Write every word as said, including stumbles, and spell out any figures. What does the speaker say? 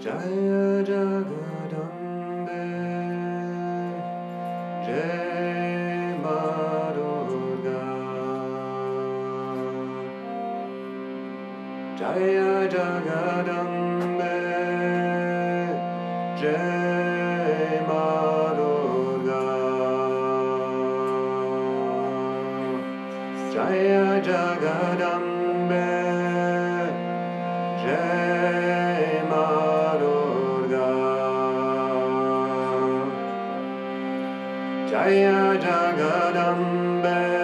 Jaya Jagadambe Jai Ma Durga, Jaya Jagadambe Jai Ma Durga, Jaya Jagadambe Jai Ma Jaya Jagadambe.